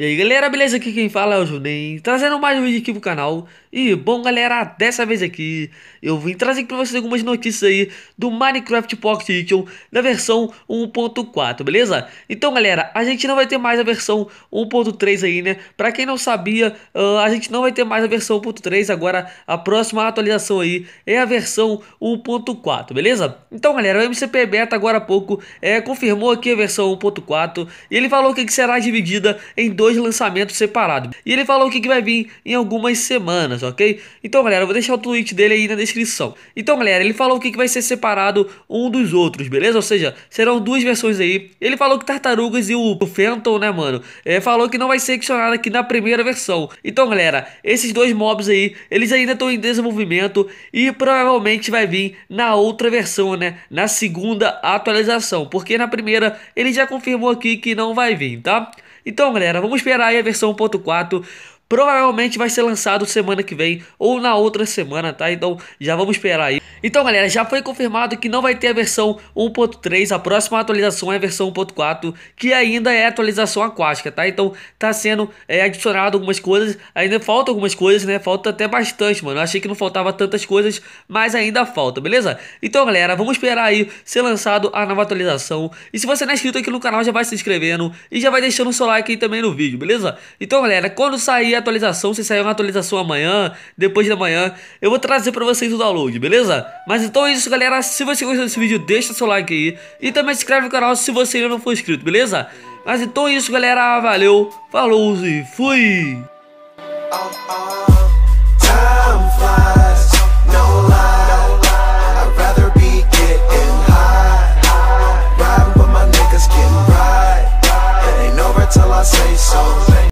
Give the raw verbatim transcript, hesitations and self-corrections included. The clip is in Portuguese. E aí galera, beleza? Aqui quem fala é o Junem, trazendo mais um vídeo aqui pro canal. E bom galera, dessa vez aqui eu vim trazer aqui pra vocês algumas notícias aí do Minecraft Pocket Edition da versão um ponto quatro, beleza? Então galera, a gente não vai ter mais a versão um ponto três aí, né? Pra quem não sabia, uh, a gente não vai ter mais a versão um ponto três, agora a próxima atualização aí é a versão um ponto quatro, beleza? Então galera, o M C P Beta agora há pouco é, confirmou aqui a versão um ponto quatro e ele falou que será dividida em dois lançamentos separados. E ele falou que vai vir em algumas semanas, ok? Então, galera, eu vou deixar o tweet dele aí na descrição. Então, galera, ele falou que vai ser separado um dos outros, beleza? Ou seja, serão duas versões aí. Ele falou que Tartarugas e o Phantom, né, mano? É, falou que não vai ser adicionado aqui na primeira versão. Então, galera, esses dois mobs aí, eles ainda estão em desenvolvimento e provavelmente vai vir na outra versão, né? Na segunda atualização. Porque na primeira, ele já confirmou aqui que não vai vir, tá? Então, galera, vamos esperar aí a versão um ponto quatro, provavelmente vai ser lançado semana que vem ou na outra semana, tá? Então, já vamos esperar aí. Então, galera, já foi confirmado que não vai ter a versão um ponto três, a próxima atualização é a versão um ponto quatro, que ainda é a atualização aquática, tá? Então, tá sendo é, adicionado algumas coisas, ainda faltam algumas coisas, né? Falta até bastante, mano. Eu achei que não faltava tantas coisas, mas ainda falta, beleza? Então, galera, vamos esperar aí ser lançado a nova atualização. E se você não é inscrito aqui no canal, já vai se inscrevendo e já vai deixando o seu like aí também no vídeo, beleza? Então, galera, quando sair a atualização, se sair uma atualização amanhã, depois da manhã, eu vou trazer pra vocês o download, beleza? Mas então é isso, galera. Se você gostou desse vídeo, deixa seu like aí e também se inscreve no canal se você ainda não for inscrito, beleza? Mas então é isso, galera. Valeu, falou e fui!